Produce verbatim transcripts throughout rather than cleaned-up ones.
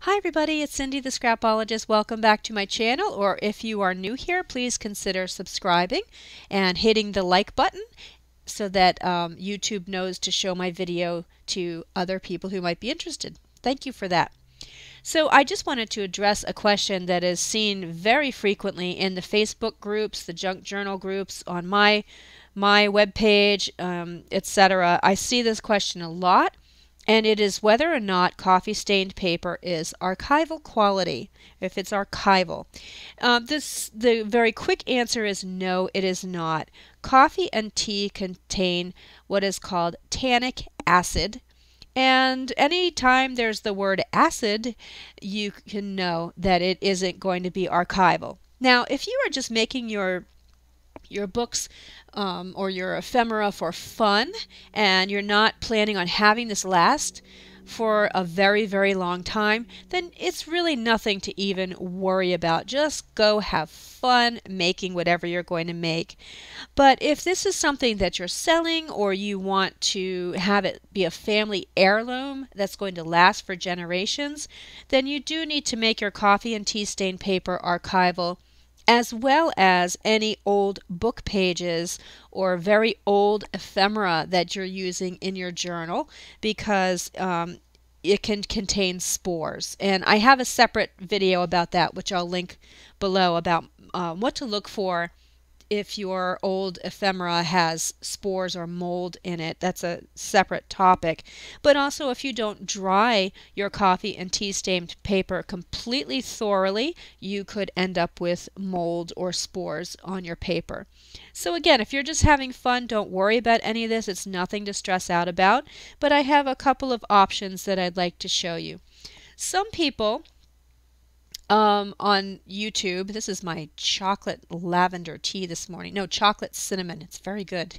Hi everybody, it's Cindy the Scrapologist. Welcome back to my channel, or if you are new here, please consider subscribing and hitting the like button so that um, YouTube knows to show my video to other people who might be interested. Thank you for that. So I just wanted to address a question that is seen very frequently in the Facebook groups, the junk journal groups, on my my webpage, um, et cetera. I see this question a lot, and it is whether or not coffee-stained paper is archival quality, if it's archival. Um, this, the very quick answer is no, it is not. Coffee and tea contain what is called tannic acid, and any time there's the word acid, you can know that it isn't going to be archival. Now, if you are just making your your books um, or your ephemera for fun, and you're not planning on having this last for a very, very long time, then it's really nothing to even worry about. Just go have fun making whatever you're going to make. But if this is something that you're selling, or you want to have it be a family heirloom that's going to last for generations, then you do need to make your coffee and tea stain paper archival, as well as any old book pages or very old ephemera that you're using in your journal, because um, it can contain spores. And I have a separate video about that, which I'll link below, about uh, what to look for if your old ephemera has spores or mold in it. That's a separate topic. But also, if you don't dry your coffee and tea stained paper completely thoroughly, you could end up with mold or spores on your paper. So again, if you're just having fun, don't worry about any of this. It's nothing to stress out about. But I have a couple of options that I'd like to show you. Some people Um, on YouTube, this is my chocolate lavender tea this morning. No, chocolate cinnamon. It's very good.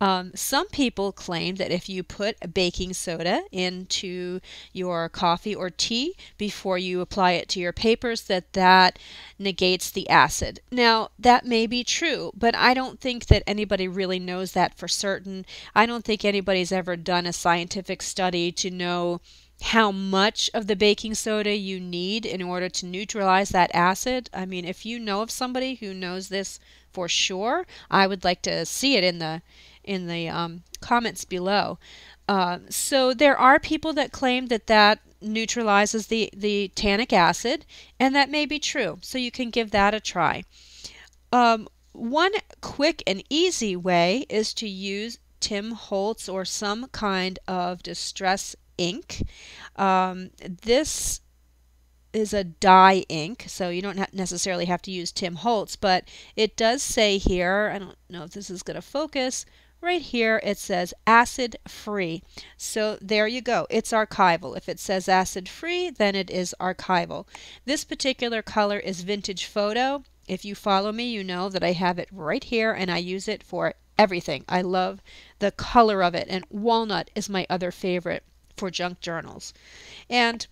um, some people claim that if you put baking soda into your coffee or tea before you apply it to your papers, that that negates the acid. Now, that may be true, but I don't think that anybody really knows that for certain. I don't think anybody's ever done a scientific study to know how much of the baking soda you need in order to neutralize that acid. I mean, if you know of somebody who knows this for sure, I would like to see it in the in the um, comments below. Uh, so there are people that claim that that neutralizes the the tannic acid, and that may be true. So you can give that a try. Um, one quick and easy way is to use Tim Holtz or some kind of distress ink. Um, this is a dye ink, so you don't ha necessarily have to use Tim Holtz, but it does say here, I don't know if this is going to focus, right here it says acid free. So there you go. It's archival. If it says acid free, then it is archival. This particular color is Vintage Photo. If you follow me, you know that I have it right here, and I use it for everything. I love the color of it, and walnut is my other favorite for junk journals. And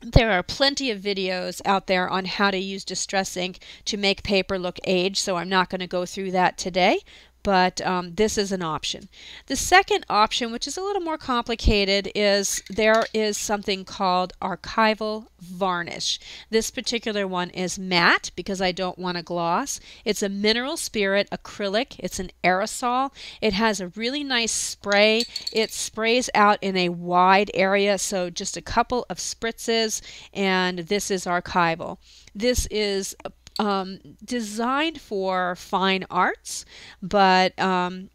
there are plenty of videos out there on how to use distress ink to make paper look aged, so I'm not going to go through that today, but um, this is an option. The second option, which is a little more complicated, is there is something called archival varnish. This particular one is matte because I don't want a gloss. It's a mineral spirit acrylic. It's an aerosol. It has a really nice spray. It sprays out in a wide area, so just a couple of spritzes, and this is archival. This is a Um, designed for fine arts, but um,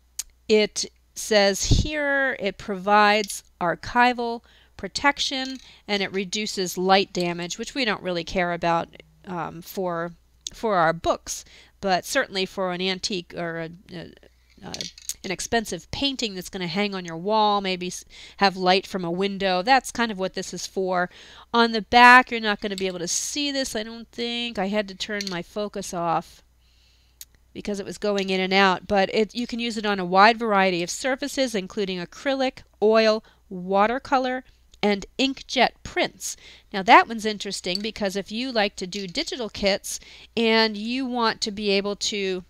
it says here it provides archival protection, and it reduces light damage, which we don't really care about um, for for our books, but certainly for an antique or a, a, a an expensive painting that's going to hang on your wall, maybe have light from a window. That's kind of what this is for. On the back, you're not going to be able to see this, I don't think. I had to turn my focus off because it was going in and out, but it, you can use it on a wide variety of surfaces, including acrylic, oil, watercolor, and inkjet prints. Now that one's interesting, because if you like to do digital kits and you want to be able to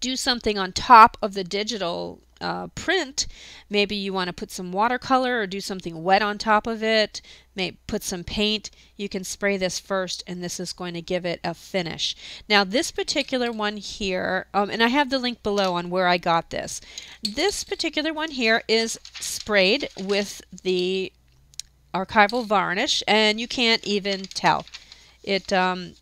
do something on top of the digital uh, print, maybe you want to put some watercolor or do something wet on top of it, may put some paint, you can spray this first and this is going to give it a finish. Now this particular one here, um, and I have the link below on where I got this, this particular one here is sprayed with the archival varnish and you can't even tell. It, um,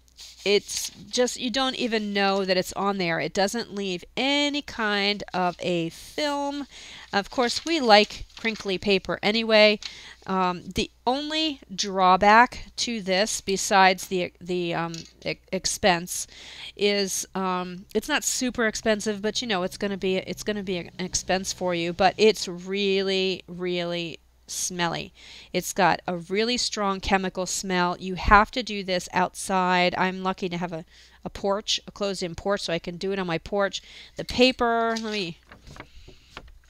it's just, you don't even know that it's on there. It doesn't leave any kind of a film. Of course, we like crinkly paper anyway. Um, the only drawback to this, besides the, the um, e- expense, is um, it's not super expensive, but you know it's going to be it's going to be an expense for you. But it's really, really smelly. It's got a really strong chemical smell. You have to do this outside. I'm lucky to have a, a porch, a closed-in porch, so I can do it on my porch. The paper, let me,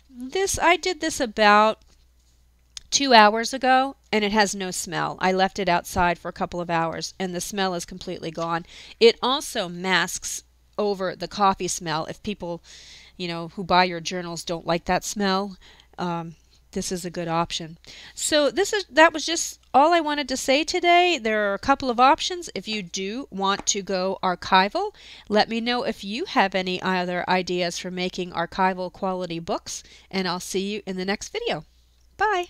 this, I did this about two hours ago and it has no smell. I left it outside for a couple of hours and the smell is completely gone. It also masks over the coffee smell. If people, you know, who buy your journals don't like that smell, um, this is a good option. So this is that was just all I wanted to say today. There are a couple of options. If you do want to go archival, let me know if you have any other ideas for making archival quality books, and I'll see you in the next video. Bye!